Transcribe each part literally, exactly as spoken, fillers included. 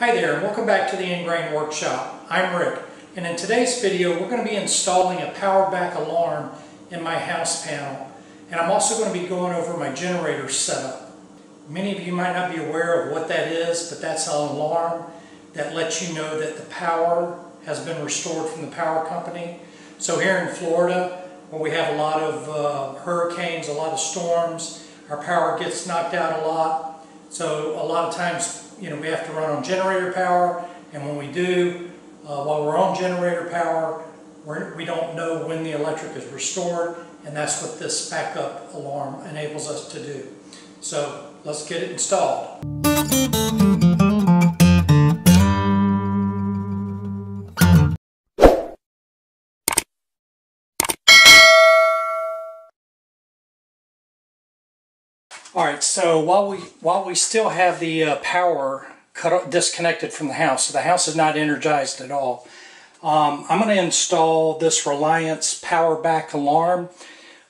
Hi there, and welcome back to the End Grain Workshop. I'm Rick, and in today's video we're going to be installing a power back alarm in my house panel, and I'm also going to be going over my generator setup. Many of you might not be aware of what that is, but that's an alarm that lets you know that the power has been restored from the power company. So here in Florida, where we have a lot of uh, hurricanes, a lot of storms, our power gets knocked out a lot, so a lot of times you know, we have to run on generator power, and when we do, uh, while we're on generator power, we're, we don't know when the electric is restored, and that's what this backup alarm enables us to do. So let's get it installed. All right, so while we while we still have the uh, power cut, disconnected from the house, so the house is not energized at all, um, I'm going to install this Reliance Power Back Alarm.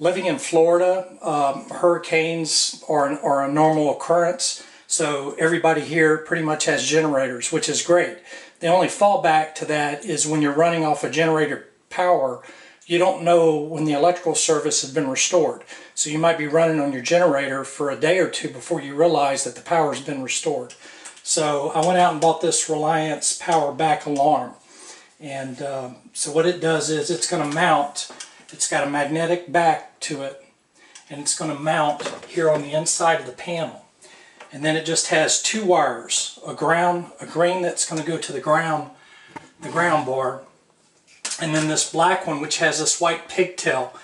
Living in Florida, um, hurricanes are, an, are a normal occurrence, so everybody here pretty much has generators, which is great. The only fallback to that is when you're running off a generator power, you don't know when the electrical service has been restored. So you might be running on your generator for a day or two before you realize that the power's been restored. So I went out and bought this Reliance Power Back Alarm. And um, so what it does is it's going to mount, it's got a magnetic back to it, and it's going to mount here on the inside of the panel. And then it just has two wires, a ground, a green that's going to go to the ground, the ground bar, and then this black one which has this white pigtail.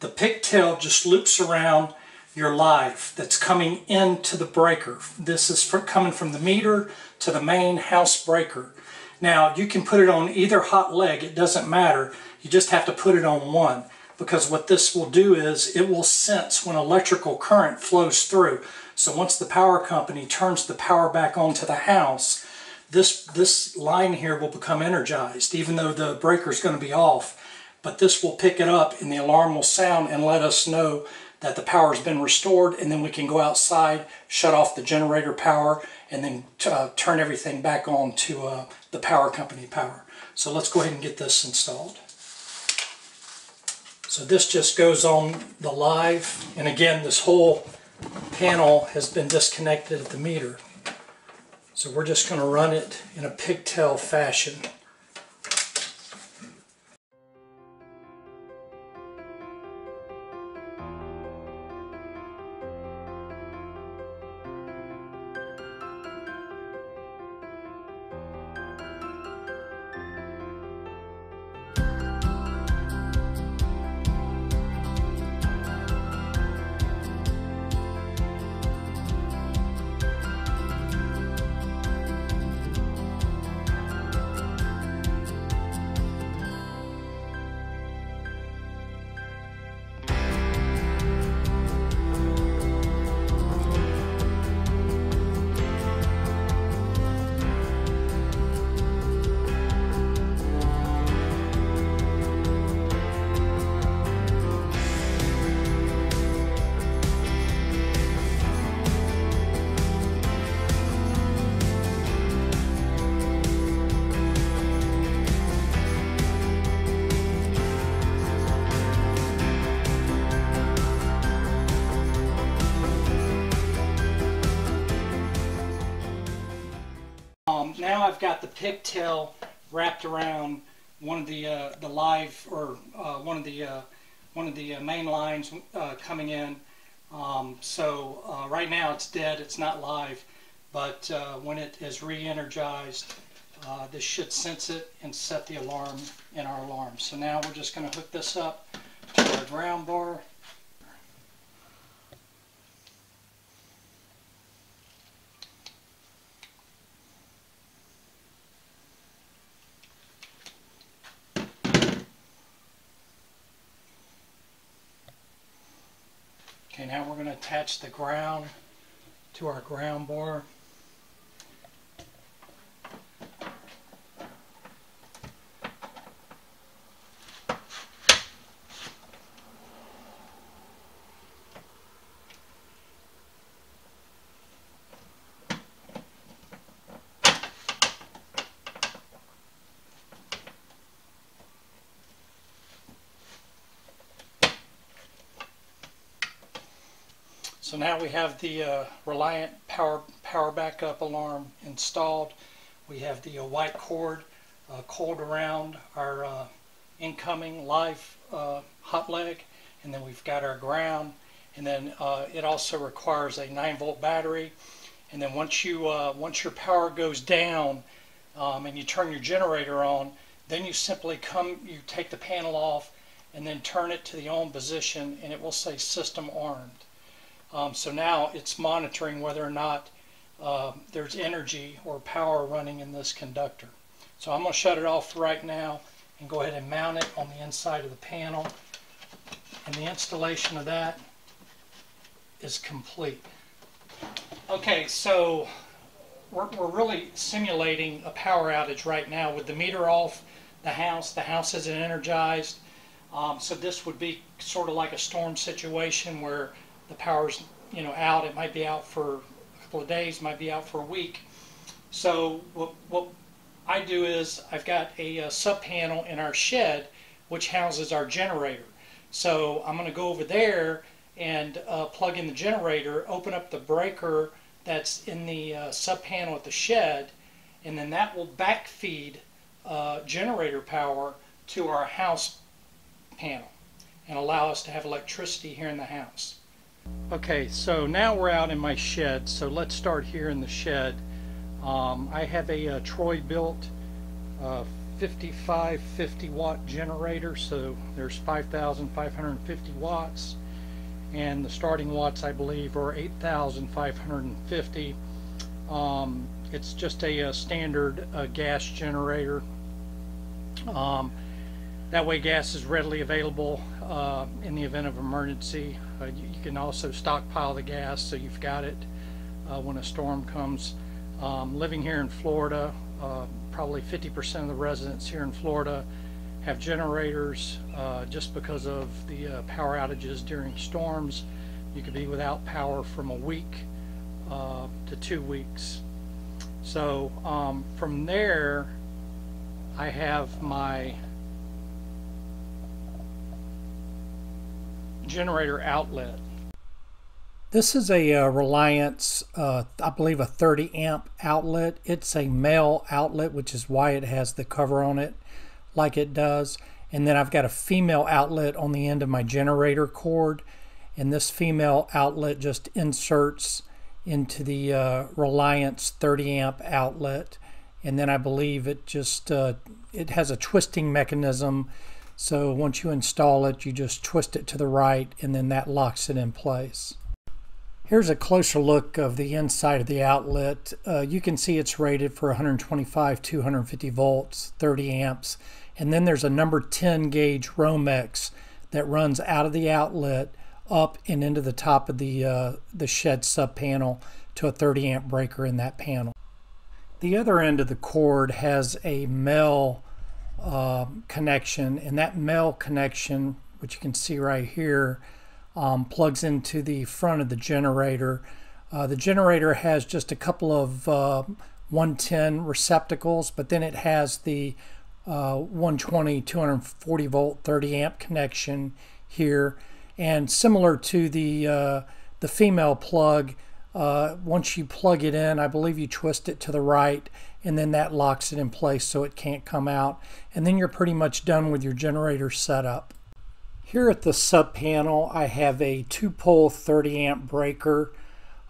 The pigtail just loops around your live that's coming into the breaker. This is for coming from the meter to the main house breaker. Now you can put it on either hot leg, it doesn't matter, you just have to put it on one, because what this will do is it will sense when electrical current flows through. So once the power company turns the power back on to the house, This, this line here will become energized, even though the breaker is going to be off. But this will pick it up and the alarm will sound and let us know that the power has been restored, and then we can go outside, shut off the generator power, and then uh, turn everything back on to uh, the power company power. So let's go ahead and get this installed. So this just goes on the live, and again this whole panel has been disconnected at the meter. So we're just going to run it in a pigtail fashion. Now I've got the pigtail wrapped around one of the uh, the live or uh, one of the uh, one of the uh, main lines uh, coming in. Um, so uh, right now it's dead; it's not live. But uh, when it is re-energized, uh, this should sense it and set the alarm in our alarm. So now we're just going to hook this up to our ground bar. Okay, now we're going to attach the ground to our ground bar. So now we have the uh, Reliance Power, Power Back Up Alarm installed. We have the uh, white cord uh, coiled around our uh, incoming live uh, hot leg, and then we've got our ground, and then uh, it also requires a nine volt battery. And then once you uh, once your power goes down um, and you turn your generator on, then you simply come, you take the panel off and then turn it to the on position, and it will say system armed. Um, so now it's monitoring whether or not uh, there's energy or power running in this conductor. So I'm going to shut it off right now and go ahead and mount it on the inside of the panel. And the installation of that is complete. Okay, so we're, we're really simulating a power outage right now with the meter off, the house, the house isn't energized. Um, so this would be sort of like a storm situation where the power's, you know, out. It might be out for a couple of days, might be out for a week. So what, what I do is I've got a, a sub panel in our shed which houses our generator. So I'm going to go over there and uh, plug in the generator, open up the breaker that's in the uh, sub panel at the shed, and then that will back feed uh, generator power to our house panel and allow us to have electricity here in the house. Okay, so now we're out in my shed, so let's start here in the shed. Um, I have a, a Troy built uh, fifty-five fifty watt generator, so there's five thousand five hundred fifty watts, and the starting watts I believe are eight thousand five hundred fifty. Um, it's just a, a standard uh, gas generator. Um, that way gas is readily available uh, in the event of emergency. Uh, you, you can also stockpile the gas so you've got it uh, when a storm comes. Um, living here in Florida, uh, probably fifty percent of the residents here in Florida have generators uh, just because of the uh, power outages during storms. You could be without power from a week uh, to two weeks. So um, from there, I have my generator outlet. This is a uh, Reliance, uh, I believe a thirty amp outlet. It's a male outlet, which is why it has the cover on it like it does. And then I've got a female outlet on the end of my generator cord, and this female outlet just inserts into the uh, Reliance thirty amp outlet. And then I believe it just uh, it has a twisting mechanism. So once you install it, you just twist it to the right, and then that locks it in place. Here's a closer look of the inside of the outlet. Uh, you can see it's rated for one twenty-five, two hundred fifty volts, thirty amps, and then there's a number ten gauge Romex that runs out of the outlet up and into the top of the, uh, the shed sub panel to a thirty amp breaker in that panel. The other end of the cord has a male Uh, connection, and that male connection, which you can see right here, um, plugs into the front of the generator. Uh, the generator has just a couple of uh, one ten receptacles, but then it has the uh, one twenty, two forty volt, thirty amp connection here, and similar to the uh, the female plug. Uh, once you plug it in, I believe you twist it to the right, and then that locks it in place so it can't come out, and then you're pretty much done with your generator setup. Here at the sub panel, I have a two pole thirty amp breaker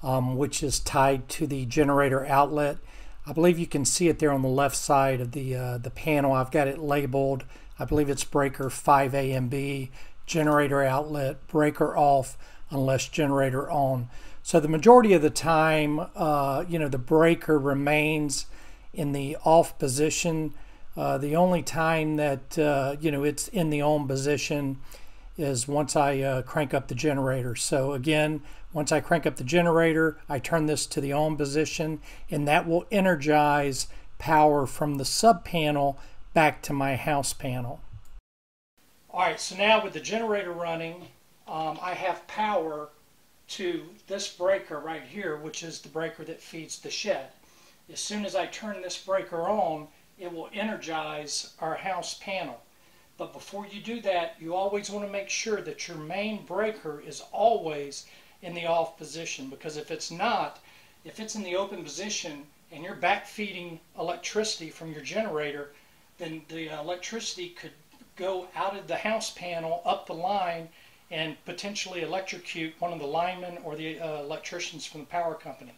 um, which is tied to the generator outlet. I believe you can see it there on the left side of the, uh, the panel. I've got it labeled. I believe it's breaker five A and B, generator outlet, breaker off unless generator on. So the majority of the time, uh, you know, the breaker remains in the off position. Uh, the only time that, uh, you know, it's in the on position is once I uh, crank up the generator. So again, once I crank up the generator, I turn this to the on position, and that will energize power from the sub panel back to my house panel. All right, so now with the generator running, um, I have power to this breaker right here, which is the breaker that feeds the shed. As soon as I turn this breaker on, it will energize our house panel. But before you do that, you always want to make sure that your main breaker is always in the off position, because if it's not, if it's in the open position and you're back feeding electricity from your generator, then the electricity could go out of the house panel up the line and potentially electrocute one of the linemen or the uh, electricians from the power company.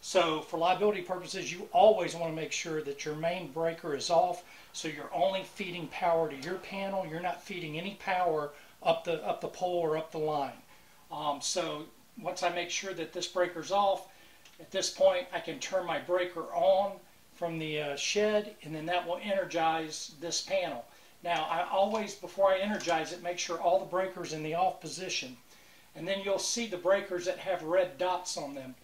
So for liability purposes, you always want to make sure that your main breaker is off, so you're only feeding power to your panel. You're not feeding any power up the up the pole or up the line. Um, so once I make sure that this breaker's off, at this point I can turn my breaker on from the uh, shed, and then that will energize this panel. Now I always, before I energize it, make sure all the breakers in the off position, and then you'll see the breakers that have red dots on them.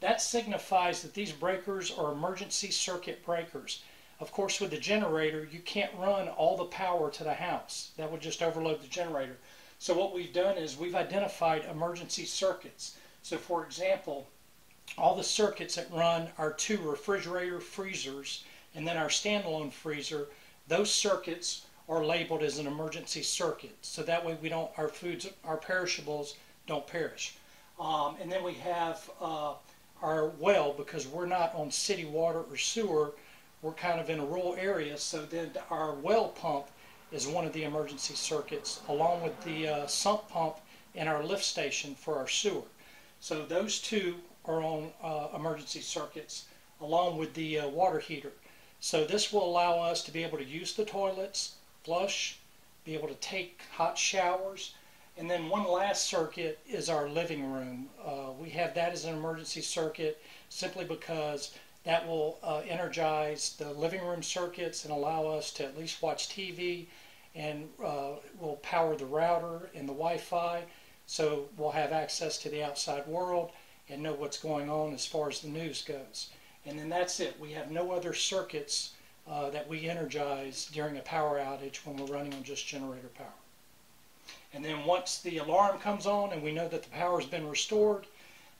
That signifies that these breakers are emergency circuit breakers. Of course, with the generator, you can't run all the power to the house. That would just overload the generator. So what we've done is we've identified emergency circuits. So for example, all the circuits that run our two refrigerator freezers and then our standalone freezer, those circuits are labeled as an emergency circuit. So that way we don't, our foods, our perishables don't perish. Um, and then we have uh, our well, because we're not on city water or sewer, we're kind of in a rural area, so then our well pump is one of the emergency circuits, along with the uh, sump pump and our lift station for our sewer. So those two are on uh, emergency circuits, along with the uh, water heater. So this will allow us to be able to use the toilets, flush, be able to take hot showers. And then one last circuit is our living room. Uh, we have that as an emergency circuit simply because that will uh, energize the living room circuits and allow us to at least watch T V, and uh, will power the router and the Wi-Fi, so we'll have access to the outside world and know what's going on as far as the news goes. And then that's it. We have no other circuits uh, that we energize during a power outage when we're running on just generator power. And then once the alarm comes on and we know that the power has been restored,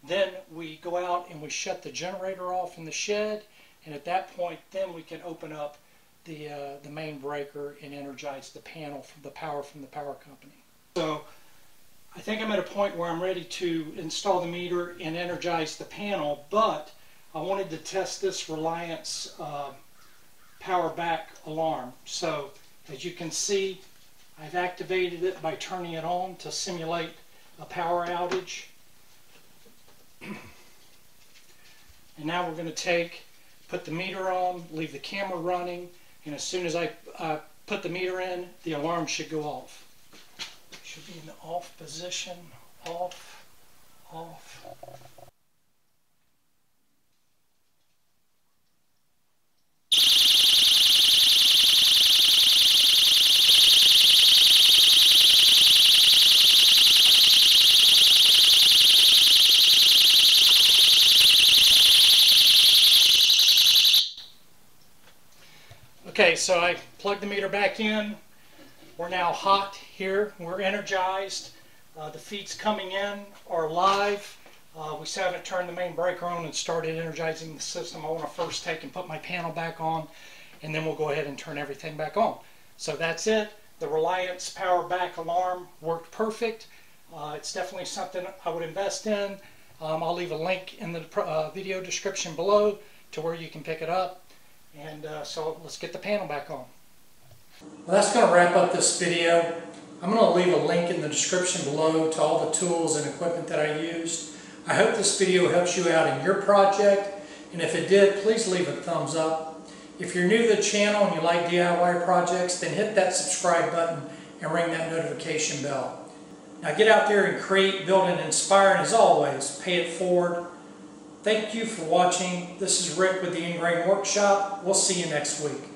then we go out and we shut the generator off in the shed, and at that point then we can open up the, uh, the main breaker and energize the panel from the power from the power company. So I think I'm at a point where I'm ready to install the meter and energize the panel, but I wanted to test this Reliance uh, Power Back Alarm. So as you can see, I've activated it by turning it on to simulate a power outage. And now we're going to take, put the meter on, leave the camera running, and as soon as I uh, put the meter in, the alarm should go off. It should be in the off position, off, off. Okay, so I plugged the meter back in. We're now hot here. We're energized. Uh, the feeds coming in are live. Uh, we still haven't turned the main breaker on and started energizing the system. I want to first take and put my panel back on, and then we'll go ahead and turn everything back on. So that's it. The Reliance Power Back Alarm worked perfect. Uh, it's definitely something I would invest in. Um, I'll leave a link in the uh, video description below to where you can pick it up. And uh, so let's get the panel back on. Well, that's going to wrap up this video. I'm going to leave a link in the description below to all the tools and equipment that I used. I hope this video helps you out in your project, and if it did, please leave a thumbs up. If you're new to the channel and you like D I Y projects, then hit that subscribe button and ring that notification bell. Now get out there and create, build, and inspire, and as always, pay it forward. Thank you for watching. This is Rick with The End Grain Workshop. We'll see you next week.